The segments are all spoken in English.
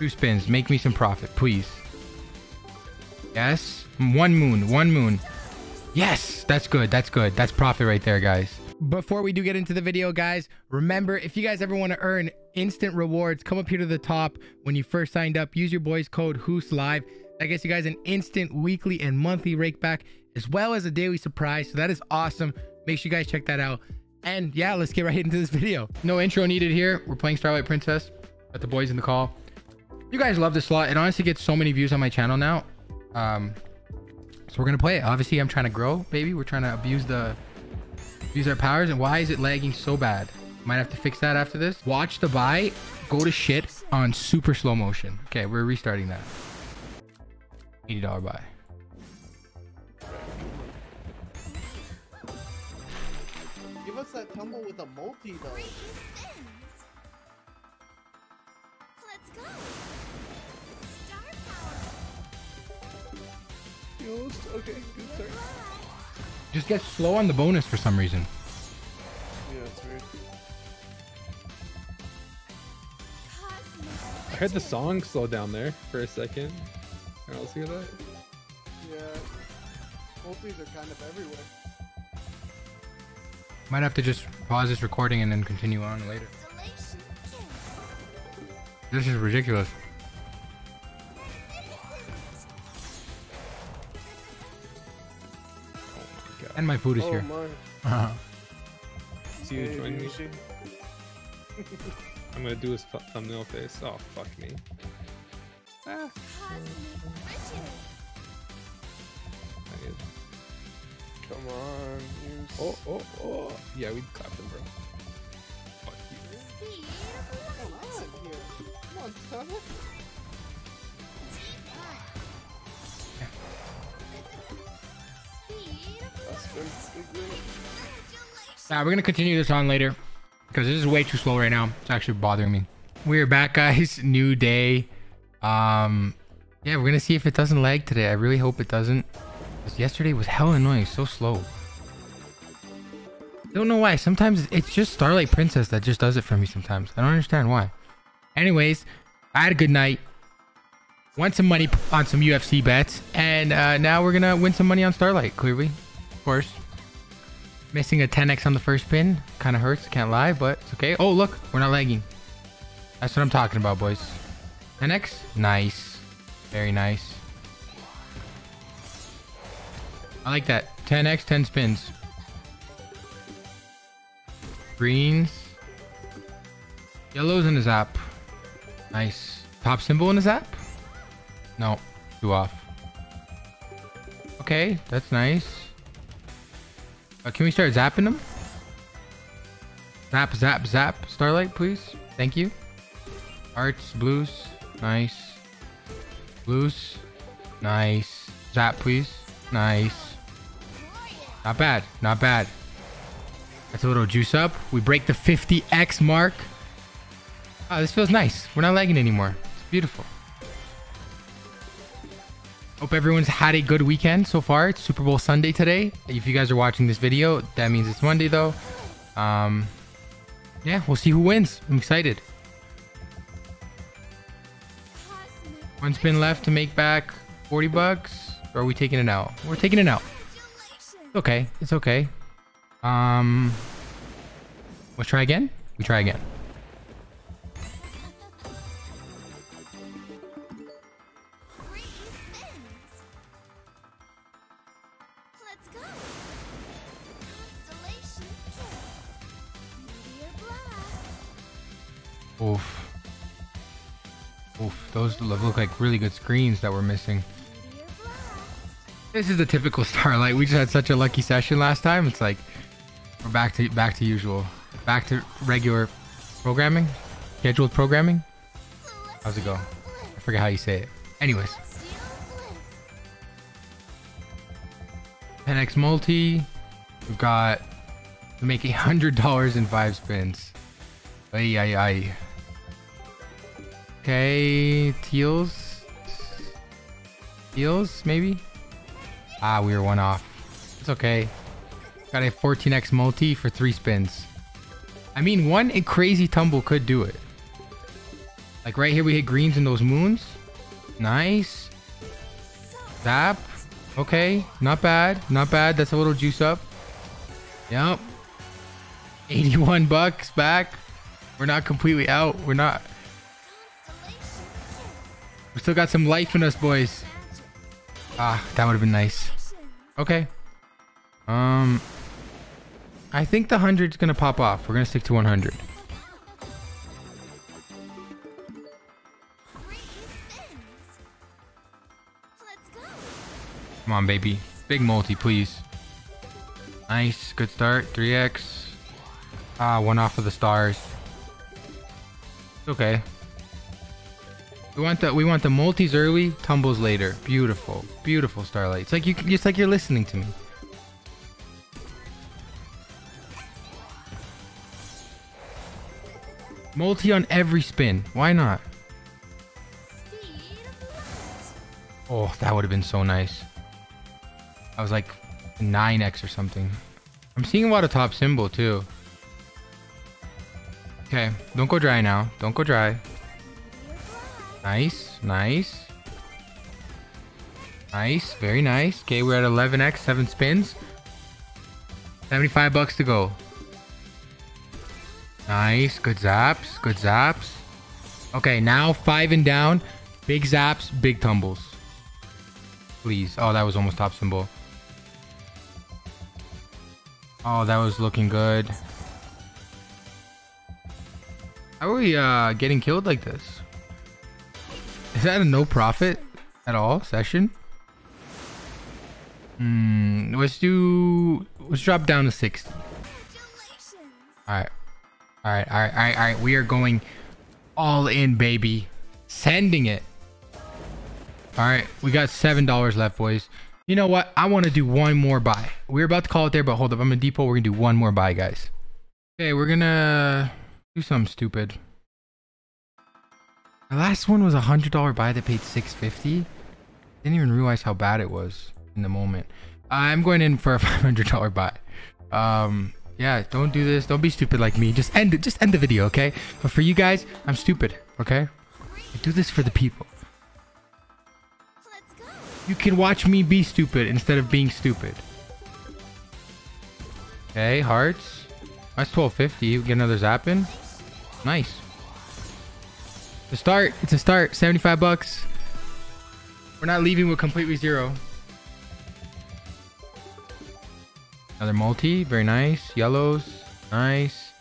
Two spins. Make me some profit, please. Yes. One moon. One moon. Yes! That's good. That's good. That's profit right there, guys. Before we do get into the video, guys, remember, if you guys ever want to earn instant rewards, come up here to the top. When you first signed up, use your boy's code HoosLive. That gets you guys an instant weekly and monthly rakeback, as well as a daily surprise. So that is awesome. Make sure you guys check that out. And yeah, let's get right into this video. No intro needed here. We're playing Starlight Princess. Got the boys in the call. You guys love this slot. It honestly gets so many views on my channel now. So we're gonna play it. Obviously, I'm trying to grow, baby. We're trying to abuse our powers. And why is it lagging so bad? Might have to fix that after this. Watch the buy go to shit on super slow motion. Okay, we're restarting that. $80 buy. Give us that tumble with a multi though. Let's go. Okay, good start. Just get slow on the bonus for some reason. Yeah, it's weird. I heard the song slow down there for a second. All right, let's hear that. Yeah. Multis are kind of everywhere. Might have to just pause this recording and then continue on later. This is ridiculous. And my food is here. See you join me. I'm gonna do his thumbnail face. Oh, fuck me. Ah. Come on. Oh, oh, oh. Yeah, we clapped him, bro. Fuck you. Come on, son. Nah, we're gonna continue this on later because this is way too slow right now. It's actually bothering me. We're back, guys. New day. Yeah, we're gonna see if it doesn't lag today. I really hope it doesn't, because yesterday was hella annoying. So slow. Don't know why. Sometimes it's just Starlight Princess that just does it for me sometimes. I don't understand why. Anyways, I had a good night. Won some money on some UFC bets, and now we're gonna win some money on Starlight, clearly. Of course, missing a 10x on the first spin kind of hurts, can't lie, but it's okay. Oh, look, we're not lagging. That's what I'm talking about, boys. 10x, nice, very nice. I like that. 10x, 10 spins. Greens, yellows in his app. Nice. Top symbol in his app. No, two off. Okay, that's nice. Can we start zapping them? Zap, zap, zap. Starlight, please. Thank you. Hearts, blues. Nice. Blues. Nice. Zap, please. Nice. Not bad. Not bad. That's a little juice up. We break the 50x mark. Oh, this feels nice. We're not lagging anymore. It's beautiful. Hope everyone's had a good weekend so far. It's Super Bowl Sunday today. If you guys are watching this video, that means it's Monday though. Yeah, we'll see who wins. I'm excited. One spin left to make back 40 bucks. Or are we taking it out? We're taking it out. Okay, it's okay. We'll try again. We try again. Oof. Oof. Those look like really good screens that we're missing. This is the typical Starlight. We just had such a lucky session last time. It's like we're back to usual. Back to regular programming. Scheduled programming. How's it go? I forget how you say it. Anyways. 10x multi. We've got to make $100 in 5 spins. Ay, ay, ay. Okay, teals. Teals, maybe? Ah, we were one off. It's okay. Got a 14x multi for 3 spins. I mean, one crazy tumble could do it. Like right here we hit greens in those moons. Nice. Zap. Okay, not bad, not bad. That's a little juice up. Yep. 81 bucks back. We're not completely out. We're not. We still got some life in us, boys. Ah, that would have been nice. Okay. I think the 100's gonna pop off. We're gonna stick to 100. Come on, baby. Big multi, please. Nice. Good start. 3x. Ah, one off of the stars. It's okay. We want the multis early, tumbles later. Beautiful, beautiful Starlight. It's like you, it's like you're listening to me. Multi on every spin. Why not? Oh, that would have been so nice. I was like 9x or something. I'm seeing a lot of top symbol too. Okay, don't go dry now. Don't go dry. Nice, nice. Nice, very nice. Okay, we're at 11x, 7 spins. 75 bucks to go. Nice, good zaps, good zaps. Okay, now 5 and down. Big zaps, big tumbles. Please. Oh, that was almost top symbol. Oh, that was looking good. How are we getting killed like this? Is that a no profit at all session? Hmm. Let's drop down to 60. Alright. Alright, alright, alright, alright. We are going all in, baby. Sending it. Alright, we got $7 left, boys. You know what? I want to do one more buy. We're about to call it there, but hold up. I'm gonna depot. We're gonna do one more buy, guys. Okay, we're gonna do something stupid. The last one was $100 buy that paid $6.50. Didn't even realize how bad it was in the moment. I'm going in for a $500 buy. Yeah, don't do this. Don't be stupid like me. Just end it. Just end the video, okay? But for you guys, I'm stupid, okay? I do this for the people. You can watch me be stupid instead of being stupid. Okay, hearts. That's $12.50. Get another zap in. Nice. It's a start. It's a start. 75 bucks. We're not leaving with completely zero. Another multi. Very nice. Yellows. Nice.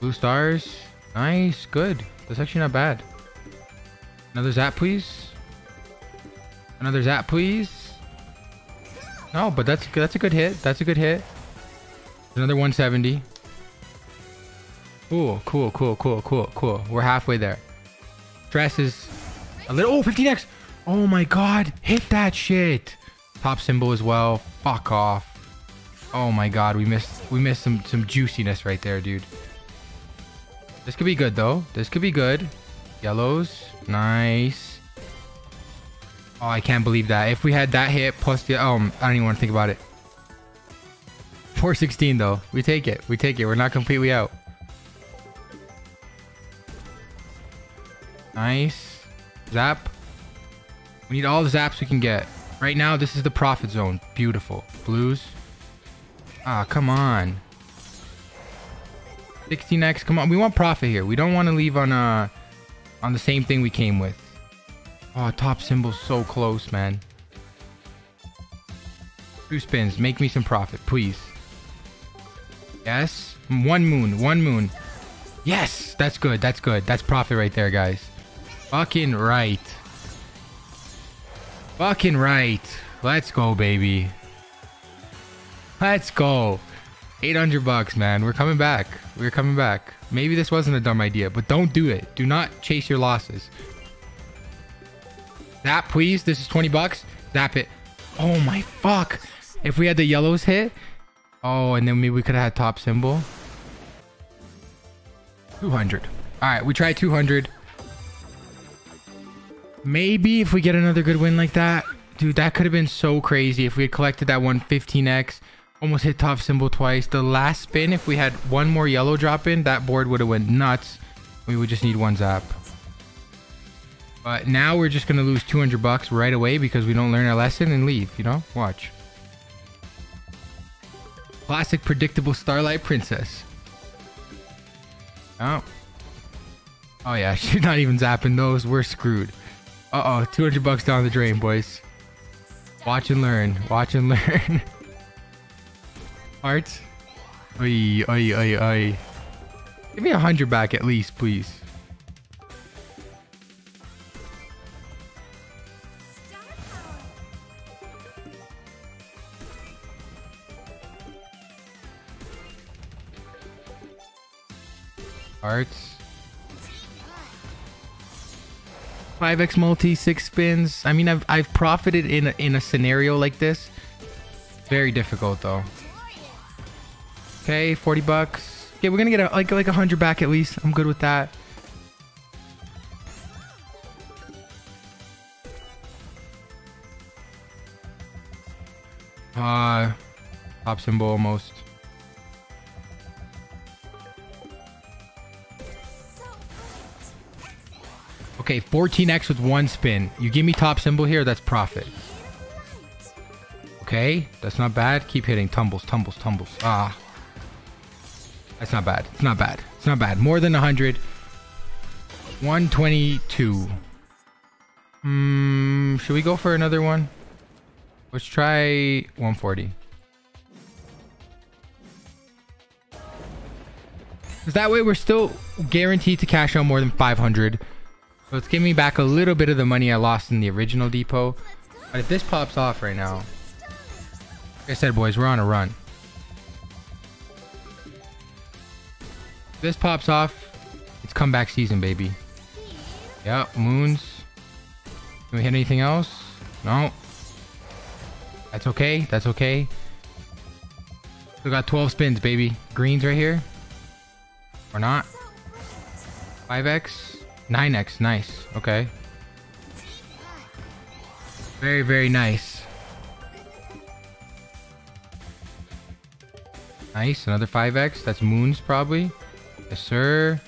Blue stars. Nice. Good. That's actually not bad. Another zap, please. Another zap, please. No, but that's a good hit. That's a good hit. Another 170. Cool, cool, cool, cool, cool, cool. We're halfway there. Stress is a little... Oh, 15x. Oh my god. Hit that shit. Top symbol as well. Fuck off. Oh my god. We missed some juiciness right there, dude. This could be good, though. This could be good. Yellows. Nice. Oh, I can't believe that. If we had that hit plus the... I don't even want to think about it. 416, though. We take it. We take it. We're not completely out. Nice. Zap. We need all the zaps we can get. Right now, this is the profit zone. Beautiful. Blues. Ah, come on. 16x. Come on. We want profit here. We don't want to leave on the same thing we came with. Oh, top symbol's so close, man. 2 spins. Make me some profit, please. Yes. One moon. One moon. Yes! That's good. That's good. That's profit right there, guys. Fucking right. Fucking right. Let's go, baby. Let's go. 800 bucks, man. We're coming back. We're coming back. Maybe this wasn't a dumb idea, but don't do it. Do not chase your losses. Zap, please. This is 20 bucks. Zap it. Oh, my fuck. If we had the yellows hit. Oh, and then maybe we could have had top symbol. 200. All right, we try 200. Maybe if we get another good win like that, dude, that could have been so crazy. If we had collected that 115x, almost hit top symbol twice. The last spin, if we had one more yellow drop in, that board would have went nuts. We would just need one zap. But now we're just going to lose 200 bucks right away because we don't learn our lesson and leave, you know? Watch. Classic predictable Starlight Princess. Oh. Oh yeah, she's not even zapping those. We're screwed. Uh-oh, 200 bucks down the drain, boys. Watch and learn. Watch and learn. Hearts. Oi, oi, oi, oi. Give me 100 back at least, please. Hearts. 5x multi, 6 spins. I mean, I've profited in a scenario like this. Very difficult though. Okay, 40 bucks. Okay, we're gonna get like 100 back at least. I'm good with that. Pop symbol almost. Okay, 14x with 1 spin. You give me top symbol here, that's profit. Okay, that's not bad. Keep hitting. Tumbles, tumbles, tumbles. Ah. That's not bad. It's not bad. It's not bad. More than 100. 122. Should we go for another one? Let's try 140. Because that way we're still guaranteed to cash out more than 500. So it's giving me back a little bit of the money I lost in the original depot. But if this pops off right now, like I said, boys, we're on a run. If this pops off, it's comeback season, baby. Yep, moons. Can we hit anything else? No. That's okay. That's okay. We got 12 spins, baby. Greens right here. Or not. 5x. 9x, nice. Okay. Very, very nice. Nice, another 5x. That's moons probably. Yes, sir.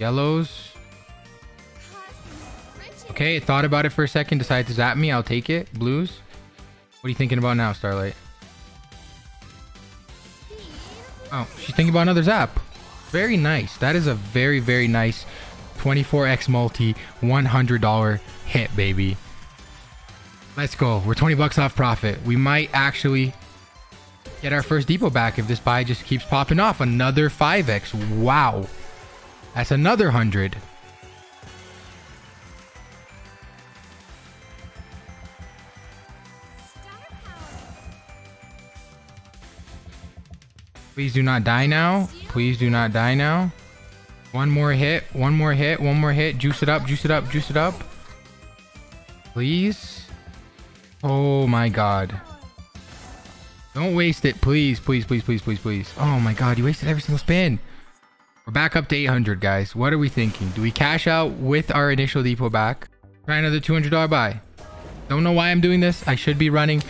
Yellows. Okay, thought about it for a second. Decided to zap me. I'll take it. Blues. What are you thinking about now, Starlight? Oh, she's thinking about another zap. Very nice. That is a very, very nice 24x multi, $100 hit, baby. Let's go. We're 20 bucks off profit. We might actually get our first depot back if this buy just keeps popping off. Another 5x. Wow. That's another 100. Please do not die now. Please do not die now. One more hit, one more hit, one more hit. Juice it up, juice it up, juice it up. Please. Oh my God. Don't waste it, please, please, please, please, please, please. Oh my God, you wasted every single spin. We're back up to 800, guys. What are we thinking? Do we cash out with our initial depot back? Try another $200 buy. Don't know why I'm doing this. I should be running,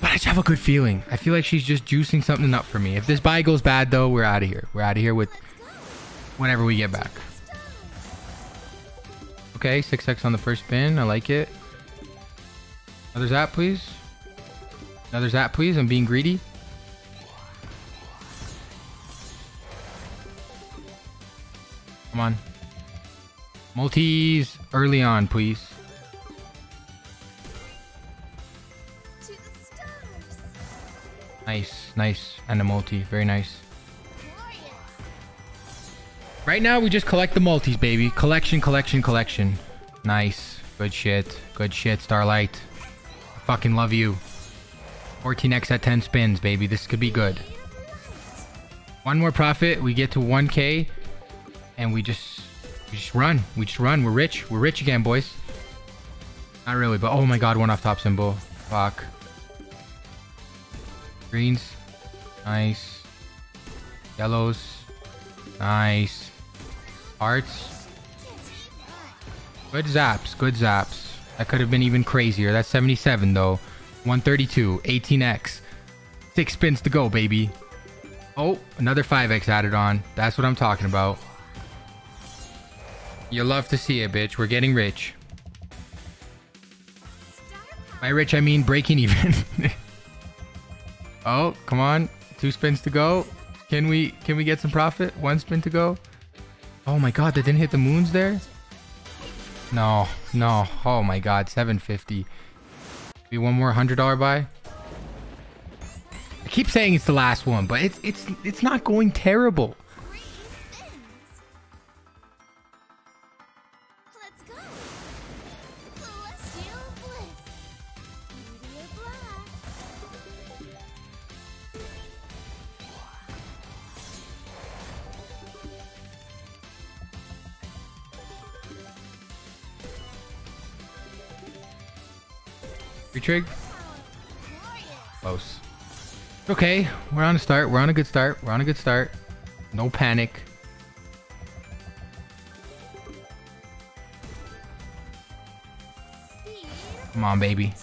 but I just have a good feeling. I feel like she's just juicing something up for me. If this buy goes bad though, we're out of here. We're out of here with whenever we get back. Okay, 6x on the first spin. I like it. Another zap, please. Another zap, please. I'm being greedy. Come on. Multis early on, please. Nice, nice. And a multi. Very nice. Right now, we just collect the multis, baby. Collection, collection, collection. Nice. Good shit. Good shit, Starlight. I fucking love you. 14x at 10 spins, baby. This could be good. One more profit. We get to 1K. And we just run. We just run. We're rich. We're rich again, boys. Not really, but oh my God, one off top symbol. Fuck. Greens. Nice. Yellows. Nice. Hearts. Good zaps. Good zaps. That could have been even crazier. That's 77 though. 132. 18x. 6 spins to go, baby. Oh, another 5x added on. That's what I'm talking about. You love to see it, bitch. We're getting rich. By rich, I mean breaking even. Oh, come on. 2 spins to go. Can we get some profit? 1 spin to go. Oh my god, that didn't hit the moons there? No, no. Oh my god, 750. Maybe one more $100 buy. I keep saying it's the last one, but it's not going terrible. Retrig. Close. Okay, we're on a start. We're on a good start. We're on a good start. No panic. Come on, baby.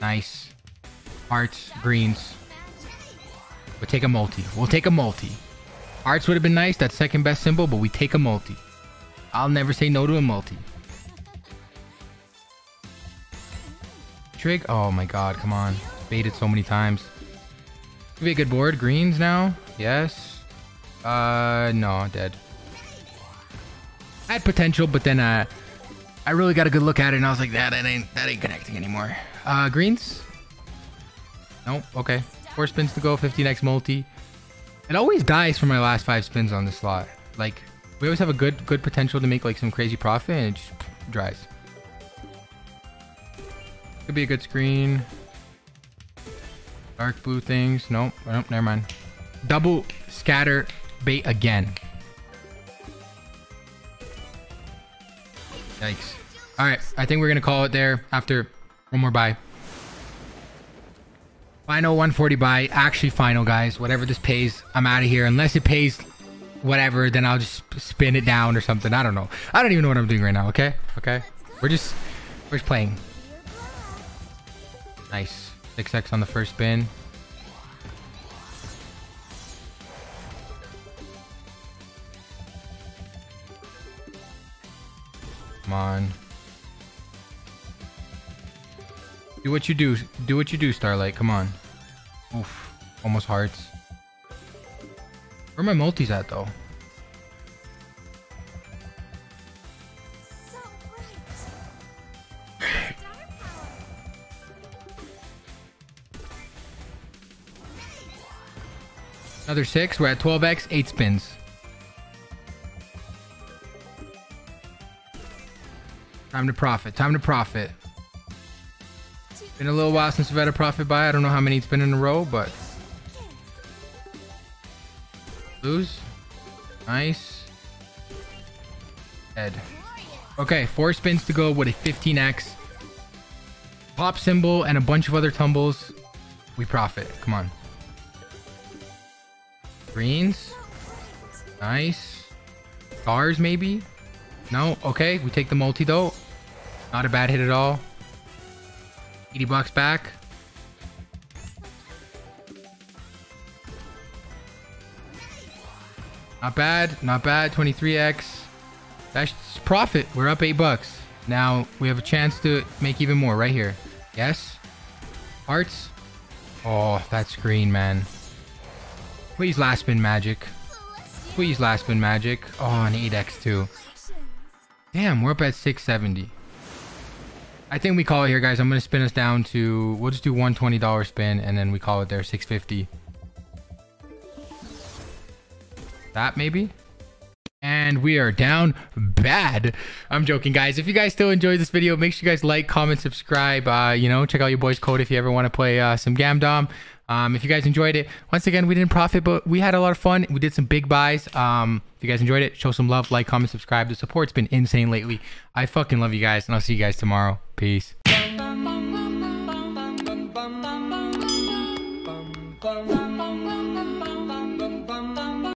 Nice. Hearts, greens. We'll take a multi. We'll take a multi. Hearts would have been nice. That's second best symbol, but we take a multi. I'll never say no to a multi. Oh my god, come on. Baited so many times. Could be a good board. Greens now. Yes. No, dead. I had potential, but then I really got a good look at it and I was like, that ain't connecting anymore. Greens? Nope. Okay. 4 spins to go, 15x multi. It always dies for my last 5 spins on this slot. Like, we always have a good potential to make like some crazy profit and it just dries. Could be a good screen. Dark blue things. Nope. Nope. Never mind. Double scatter bait again. Yikes. Alright. I think we're going to call it there after one more buy. Final 140 buy. Actually final, guys. Whatever this pays, I'm out of here. Unless it pays whatever, then I'll just spin it down or something. I don't know. I don't even know what I'm doing right now. Okay? Okay? We're just playing. Nice. 6x on the first spin. Come on. Do what you do. Do what you do, Starlight. Come on. Oof. Almost hearts. Where are my multis at, though? Another 6. We're at 12x. 8 spins. Time to profit. Time to profit. Been a little while since we've had a profit buy. I don't know how many it's been in a row, but... Lose. Nice. Dead. Okay, 4 spins to go with a 15x. Pop symbol and a bunch of other tumbles. We profit. Come on. Greens. Nice. Stars, maybe? No? Okay. We take the multi, though. Not a bad hit at all. $80 back. Not bad. Not bad. 23x. That's profit. We're up $8. Now, we have a chance to make even more right here. Yes? Hearts? Oh, that's green, man. Please last spin magic. Please last spin magic. Oh, an 8x too. Damn, we're up at 670. I think we call it here, guys. I'm going to spin us down to... We'll just do one $20 spin, and then we call it there, 650. That, maybe? And we are down bad. I'm joking, guys. If you guys still enjoyed this video, make sure you guys like, comment, subscribe. You know, check out your boy's code if you ever want to play some Gamdom. If you guys enjoyed it, once again, we didn't profit, but we had a lot of fun. We did some big buys. If you guys enjoyed it, show some love, like, comment, subscribe. The support's been insane lately. I fucking love you guys, and I'll see you guys tomorrow. Peace.